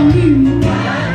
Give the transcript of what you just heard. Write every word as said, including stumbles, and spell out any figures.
on you.